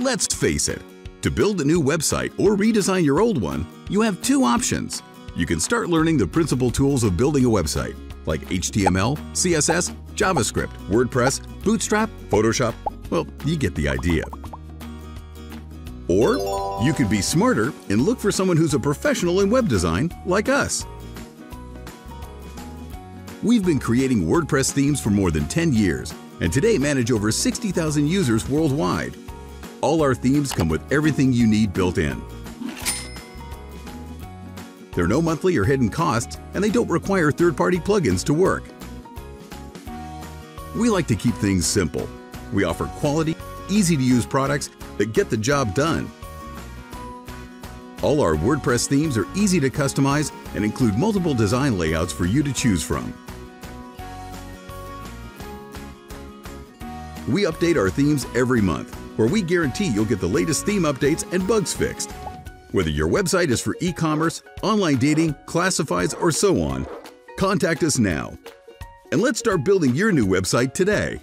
Let's face it, to build a new website or redesign your old one, you have two options. You can start learning the principal tools of building a website, like HTML, CSS, JavaScript, WordPress, Bootstrap, Photoshop. Well, you get the idea. Or you could be smarter and look for someone who's a professional in web design, like us. We've been creating WordPress themes for more than 10 years, and today manage over 60,000 users worldwide. All our themes come with everything you need built in. There are no monthly or hidden costs, and they don't require third-party plugins to work. We like to keep things simple. We offer quality, easy-to-use products that get the job done. All our WordPress themes are easy to customize and include multiple design layouts for you to choose from. We update our themes every month, where we guarantee you'll get the latest theme updates and bugs fixed. Whether your website is for e-commerce, online dating, classifieds, or so on, contact us now. And let's start building your new website today.